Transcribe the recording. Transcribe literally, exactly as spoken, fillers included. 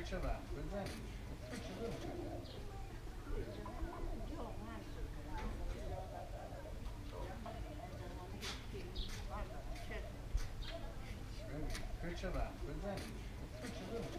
Picture that. Picture that. Picture that. Picture that.